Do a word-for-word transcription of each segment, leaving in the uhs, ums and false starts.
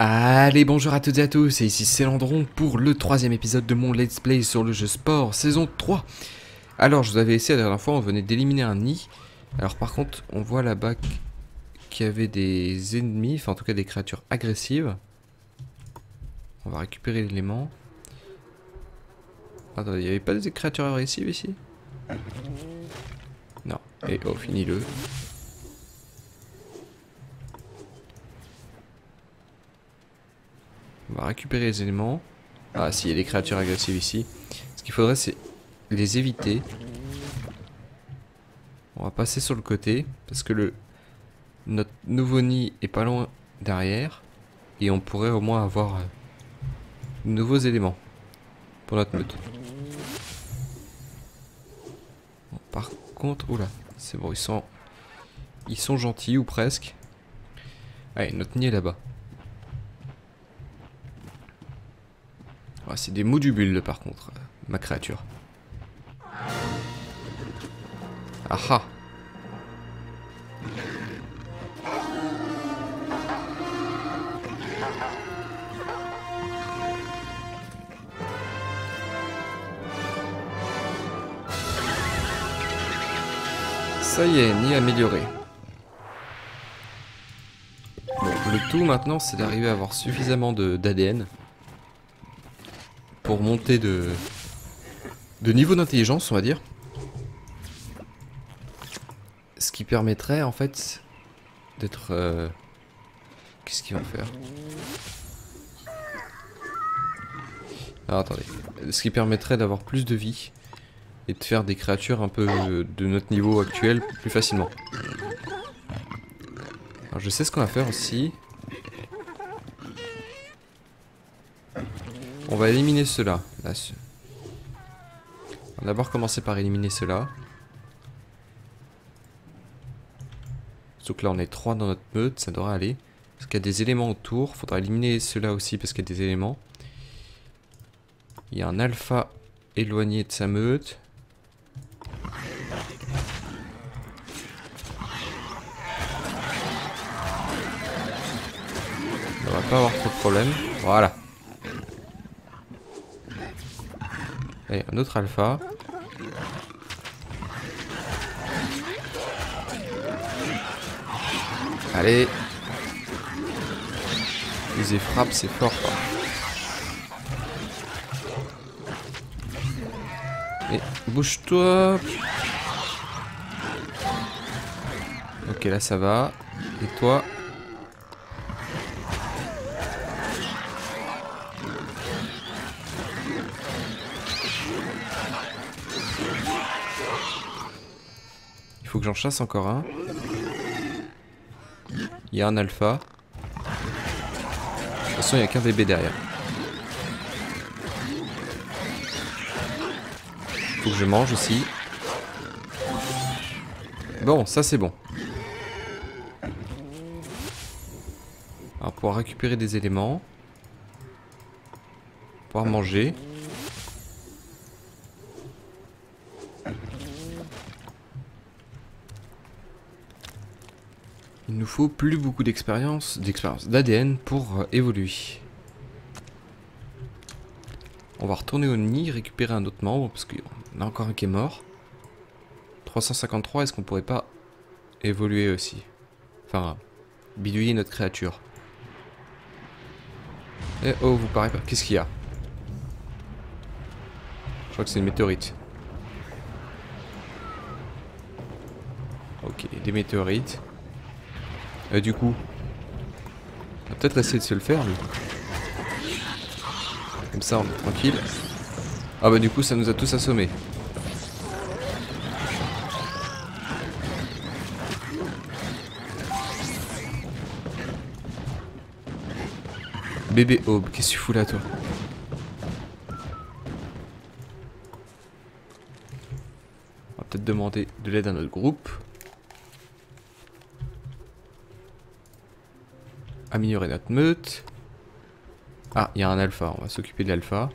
Allez, bonjour à toutes et à tous, c'est ici Célandron pour le troisième épisode de mon Let's Play sur le jeu sport, saison trois. Alors, je vous avais essayé la dernière fois, on venait d'éliminer un nid. Alors par contre, on voit là-bas qu'il y avait des ennemis, enfin en tout cas des créatures agressives. On va récupérer l'élément. Attends, il n'y avait pas des créatures agressives ici? Non, et oh, finis-le. On va récupérer les éléments. Ah si, il y a des créatures agressives ici. Ce qu'il faudrait, c'est les éviter. On va passer sur le côté, parce que le notre nouveau nid est pas loin derrière. Et on pourrait au moins avoir euh, de nouveaux éléments pour notre meute. Bon, par contre, oula, c'est bon, ils sont, ils sont gentils, ou presque. Allez, notre nid est là-bas. C'est des modubules par contre, ma créature. Aha. Ça y est, ni amélioré. Bon, le tout maintenant, c'est d'arriver à avoir suffisamment d'A D N pour monter de, de niveau d'intelligence, on va dire. Ce qui permettrait, en fait, d'être... Euh... Qu'est-ce qu'ils vont faire? Ah, attendez. Ce qui permettrait d'avoir plus de vie et de faire des créatures un peu de, de notre niveau actuel plus facilement. Alors, je sais ce qu'on va faire aussi. On va éliminer ceux-là. Là. On va d'abord commencer par éliminer ceux-là. Sauf que là on est trois dans notre meute, ça devrait aller. Parce qu'il y a des éléments autour, faudra éliminer ceux-là aussi parce qu'il y a des éléments. Il y a un alpha éloigné de sa meute. On va pas avoir trop de problèmes. Voilà. Allez, un autre alpha. Allez. User frappe, c'est fort, quoi. Et bouge-toi. Ok, là ça va. Et toi? Il faut que j'en chasse encore un. Il y a un alpha. De toute façon, il n'y a qu'un bébé derrière. Il faut que je mange aussi. Bon, ça c'est bon. On va pouvoir récupérer des éléments. Pouvoir manger. Il nous faut plus beaucoup d'expérience, d'expérience d'A D N pour euh, évoluer. On va retourner au nid, récupérer un autre membre, parce qu'il y en a encore un qui est mort. trois cent cinquante-trois, est-ce qu'on pourrait pas évoluer aussi? Enfin, bidouiller notre créature. Et oh, vous parlez pas. Qu'est-ce qu'il y a? Je crois que c'est une météorite. Ok, des météorites. Euh, du coup, on va peut-être essayer de se le faire, lui. Comme ça, on est tranquille. Ah bah du coup, ça nous a tous assommés. Bébé Aube, qu'est-ce que tu fous là, toi? On va peut-être demander de l'aide à notre groupe. Améliorer notre meute. Ah, il y a un alpha, on va s'occuper de l'alpha.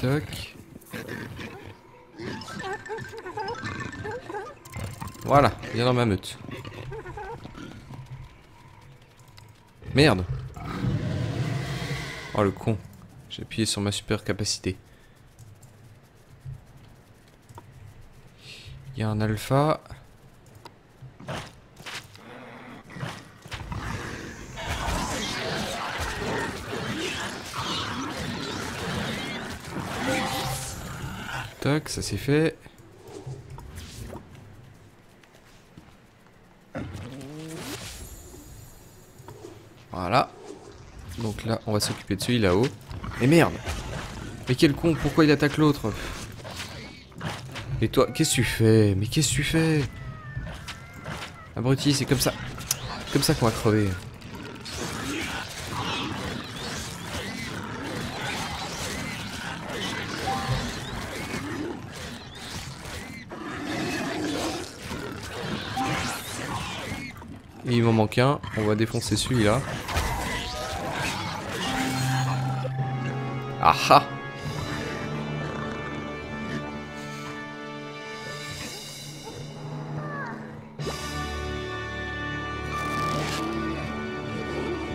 Toc. Voilà, viens dans ma meute. Merde. Oh le con. J'ai appuyé sur ma super capacité. Il y a un alpha. Tac, ça c'est fait. Voilà. Donc là, on va s'occuper de celui là-haut. Et merde! Mais quel con, pourquoi il attaque l'autre? Et toi, qu'est-ce que tu fais? Mais qu'est-ce que tu fais? Abruti, c'est comme ça. Comme ça qu'on va crever. Et il m'en manque un, on va défoncer celui-là. Ah ah!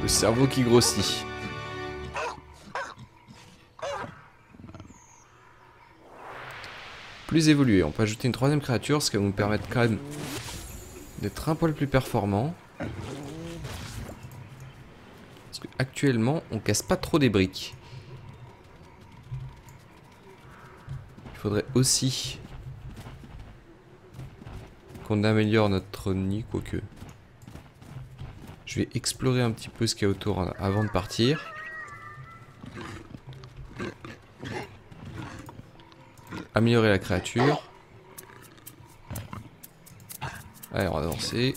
Le cerveau qui grossit. Plus évolué, on peut ajouter une troisième créature, ce qui va nous permettre quand même d'être un poil plus performant. Parce que actuellement, on casse pas trop des briques. Il faudrait aussi qu'on améliore notre nid, quoique. Je vais explorer un petit peu ce qu'il y a autour avant de partir. Améliorer la créature. Allez, on va avancer.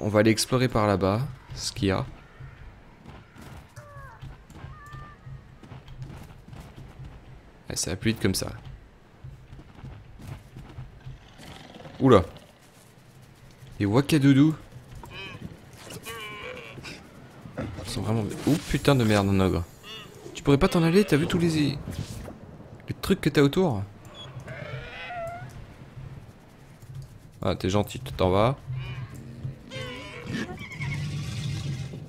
On va aller explorer par là-bas, ce qu'il y a. Ah, ça va plus vite comme ça. Oula. Et Wakadoudou. Ils sont vraiment... Oh putain de merde, un ogre. Tu pourrais pas t'en aller, t'as vu tous les... les trucs que t'as autour? Ah, t'es gentil, tu t'en vas.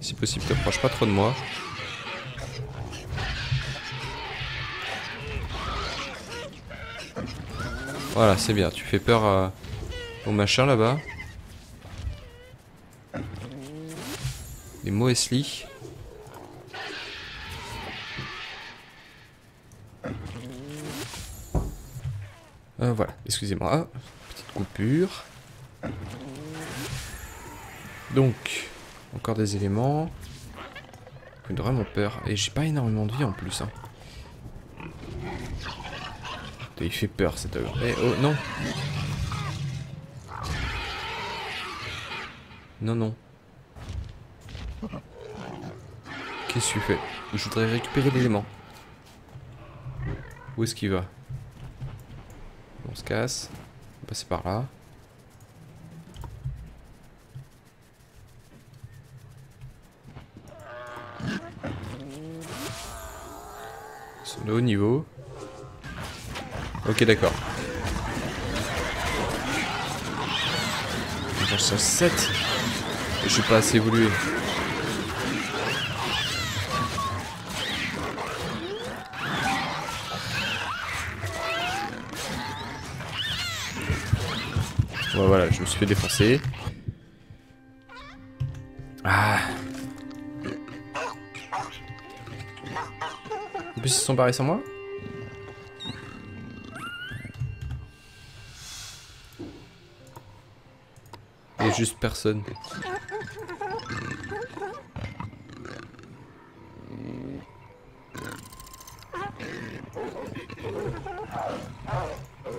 Si possible, t'approches pas trop de moi. Voilà, c'est bien. Tu fais peur euh, au machin là-bas. Les Moesli. Euh, voilà, excusez-moi. Petite coupure. Donc... Encore des éléments. J'ai vraiment peur. Et j'ai pas énormément de vie en plus. Hein. Il fait peur cet ogre. Eh oh non. Non, non. Qu'est-ce que tu fais? Je voudrais récupérer l'élément. Où est-ce qu'il va? On se casse. On va passer par là. De haut niveau. Ok, d'accord. J'en cherche sept. Je suis pas assez évolué. Ouais, voilà, je me suis fait défoncer. Ah. En plus, ils se sont barrés sans moi. Il n'y a juste personne.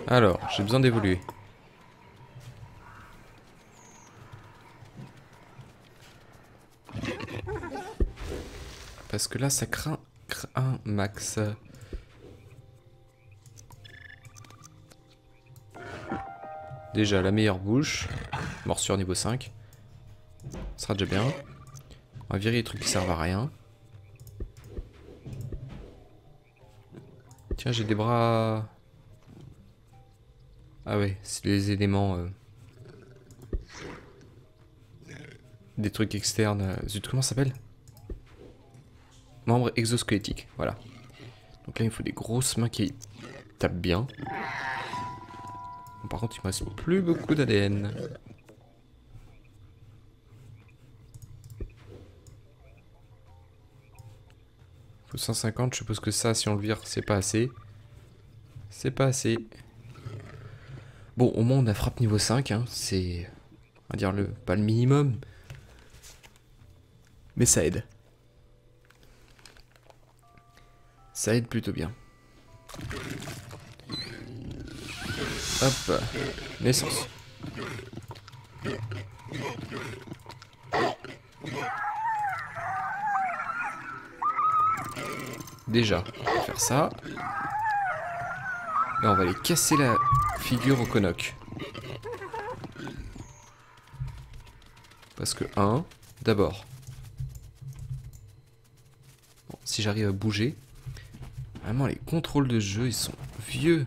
Alors, j'ai besoin d'évoluer. Parce que là, ça craint. un max. Déjà la meilleure bouche. Morsure niveau cinq. Ça sera déjà bien. On va virer les trucs qui servent à rien. Tiens, j'ai des bras... Ah ouais, c'est les éléments... Euh... Des trucs externes... Zut, comment ça s'appelle? Membres exosquelettiques, voilà. Donc là, il faut des grosses mains qui tapent bien. Bon, par contre, il me reste plus beaucoup d'A D N. Faut cent cinquante, je suppose que ça, si on le vire, c'est pas assez. C'est pas assez. Bon, au moins, on a frappe niveau cinq, hein. C'est... on va dire le... pas le minimum. Mais ça aide. Ça aide plutôt bien. Hop, naissance. Déjà, on va faire ça. Et on va aller casser la figure au Konok. Parce que un, d'abord. Bon, si j'arrive à bouger. Vraiment, les contrôles de jeu, ils sont vieux.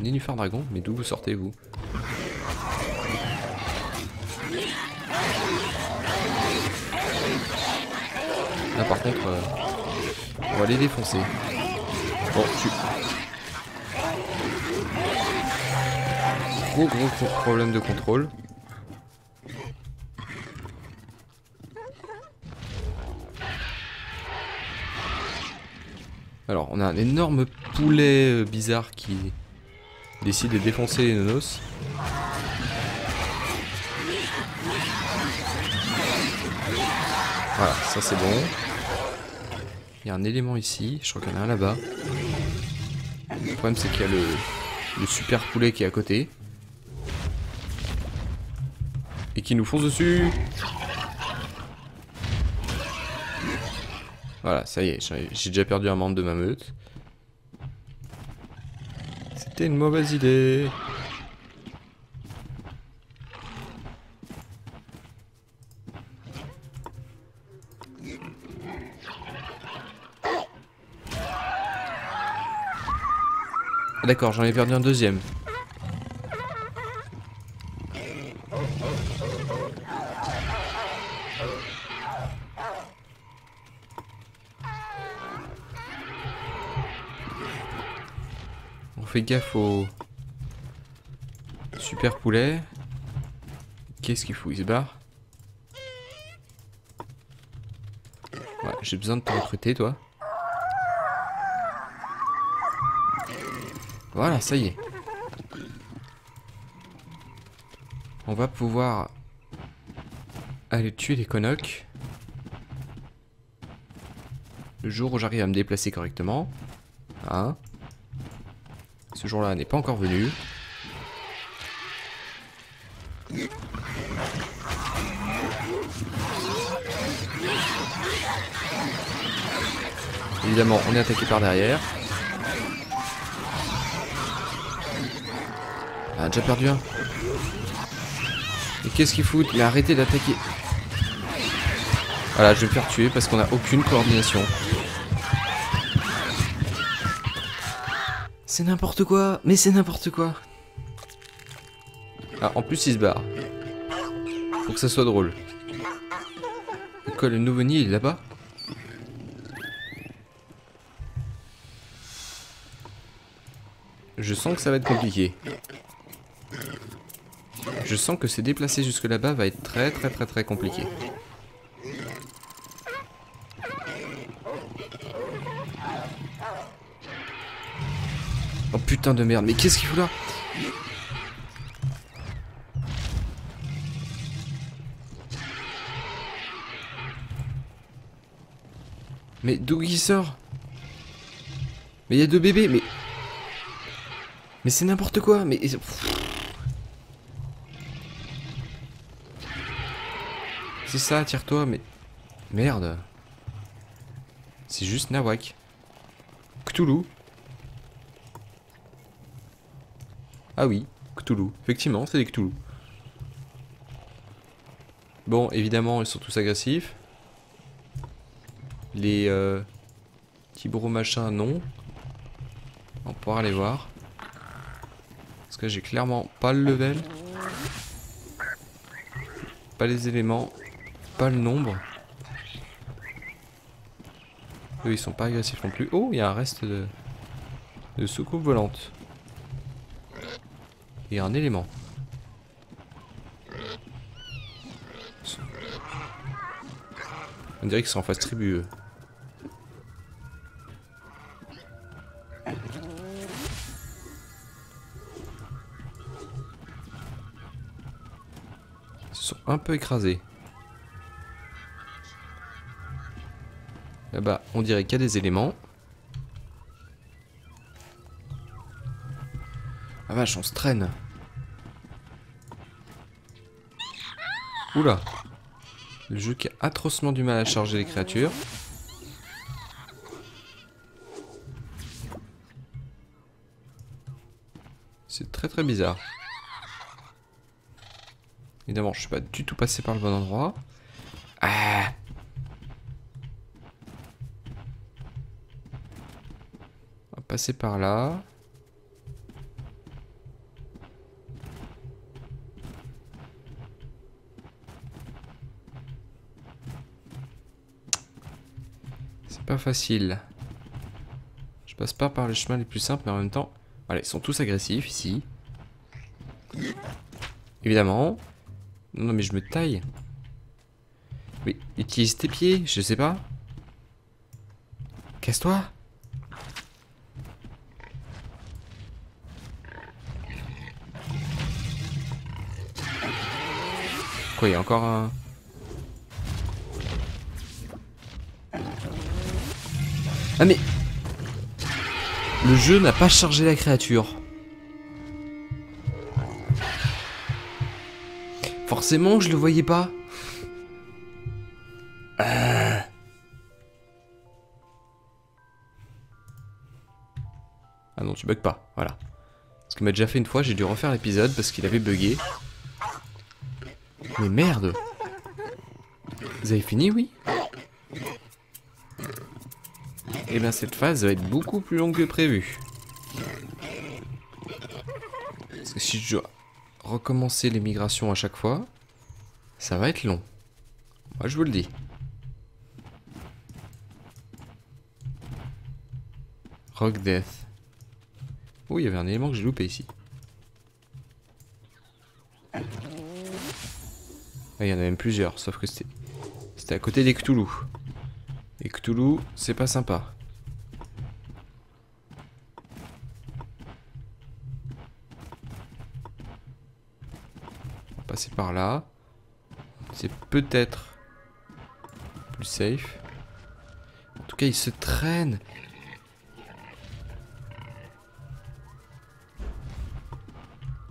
Nénuphar dragon, mais d'où vous sortez-vous? Là, par contre, euh, on va les défoncer. Bon, tu... Gros, gros, gros problème de contrôle. Alors, on a un énorme poulet bizarre qui décide de défoncer les nonos. Voilà, ça c'est bon. Il y a un élément ici, je crois qu'il y en a un là-bas. Le problème c'est qu'il y a le, le super poulet qui est à côté. Et qui nous fonce dessus. Voilà, ça y est, j'ai déjà perdu un membre de ma meute. C'était une mauvaise idée. Ah, d'accord, j'en ai perdu un deuxième. Fais gaffe au super poulet. Qu'est-ce qu'il fout? Il se barre. Ouais, j'ai besoin de te recruter, toi. Voilà, ça y est. On va pouvoir aller tuer les Konoks. Le jour où j'arrive à me déplacer correctement. Hein? Ce jour-là n'est pas encore venu. Évidemment, on est attaqué par derrière. Ah, déjà perdu un. Et qu'est-ce qu'il fout? Il a arrêté d'attaquer. Voilà, je vais me faire tuer parce qu'on n'a aucune coordination. C'est n'importe quoi, mais c'est n'importe quoi. Ah, en plus il se barre. Faut que ça soit drôle. Quoi, le nouveau nid, il est là-bas? Je sens que ça va être compliqué. Je sens que se déplacer jusque là-bas va être très très très très compliqué. Putain de merde, mais qu'est-ce qu'il fout là? Mais d'où il sort? Mais il y a deux bébés, mais... Mais c'est n'importe quoi, mais... C'est ça, tire-toi, mais... Merde. C'est juste Nawak. Cthulhu. Ah oui, Cthulhu. Effectivement, c'est des Cthulhu. Bon, évidemment, ils sont tous agressifs. Les... Euh, petits bros machins, non. pouvoir aller voir. Parce que j'ai clairement pas le level, pas les éléments, pas le nombre. Eux ils sont pas agressifs non plus. Oh, il y a un reste de, de soucoupe volante. Et un élément. On dirait qu'ils sont en phase tribu. Ils sont un peu écrasés. Là-bas, on dirait qu'il y a des éléments. Ah vache, on se traîne. Oula. Le jeu qui a atrocement du mal à charger les créatures. C'est très très bizarre. Évidemment, je suis pas du tout passé par le bon endroit. Ah. On va passer par là. Pas facile. Je passe pas par les chemins les plus simples, mais en même temps, voilà, ils sont tous agressifs ici. Évidemment. Non, mais je me taille. Mais utilise tes pieds, je sais pas. Casse-toi. Quoi, il y a encore un. Ah mais... Le jeu n'a pas chargé la créature. Forcément, je le voyais pas. Euh... Ah non, tu bugs pas, voilà. Ce qu'il m'a déjà fait une fois, j'ai dû refaire l'épisode parce qu'il avait bugué. Mais merde. Vous avez fini, oui ? Et eh bien cette phase va être beaucoup plus longue que prévu. Parce que si je dois recommencer les migrations à chaque fois, ça va être long. Moi je vous le dis. Rock Death. Oh, il y avait un élément que j'ai loupé ici. Ah, il y en a même plusieurs, sauf que c'était c'était à côté des Cthulhu. Et Cthulhu, c'est pas sympa. On va passer par là. C'est peut-être plus safe. En tout cas, il se traîne.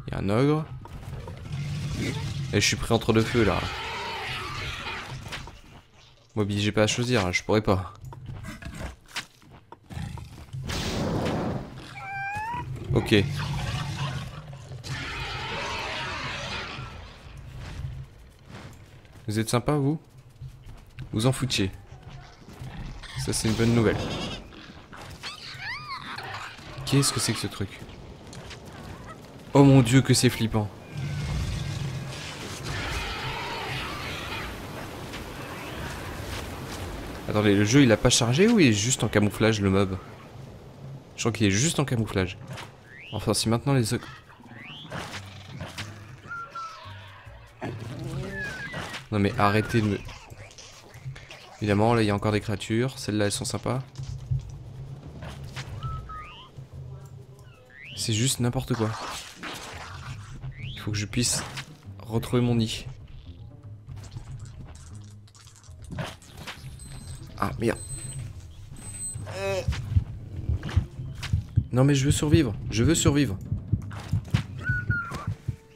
Il y a un ogre. Et je suis pris entre deux feux là. M'obligez pas à choisir, je pourrais pas. Ok. Vous êtes sympa, vous? Vous en foutiez. Ça, c'est une bonne nouvelle. Qu'est-ce que c'est que ce truc? Oh mon dieu, que c'est flippant! Attendez, le jeu il a pas chargé ou il est juste en camouflage le mob? Je crois qu'il est juste en camouflage. Enfin, si maintenant les... Non mais arrêtez de me... Évidemment, là il y a encore des créatures. Celles-là elles sont sympas. C'est juste n'importe quoi. Il faut que je puisse retrouver mon nid. Ah merde. Non mais je veux survivre, je veux survivre.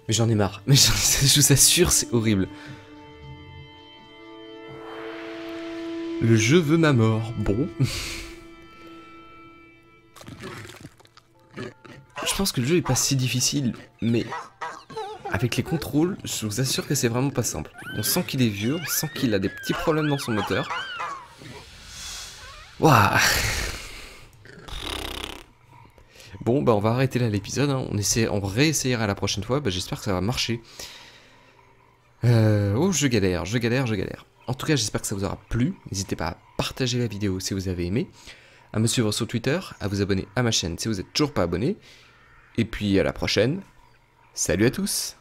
Mais j'en ai marre, mais je vous assure c'est horrible. Le jeu veut ma mort, bon. Je pense que le jeu est pas si difficile, mais avec les contrôles, je vous assure que c'est vraiment pas simple. On sent qu'il est vieux, on sent qu'il a des petits problèmes dans son moteur. Waouh. Bon, bah on va arrêter là l'épisode, hein. on, on réessayera la prochaine fois, bah, j'espère que ça va marcher. Euh, oh, je galère, je galère, je galère. En tout cas, j'espère que ça vous aura plu. N'hésitez pas à partager la vidéo si vous avez aimé, à me suivre sur Twitter, à vous abonner à ma chaîne si vous n'êtes toujours pas abonné. Et puis à la prochaine, salut à tous!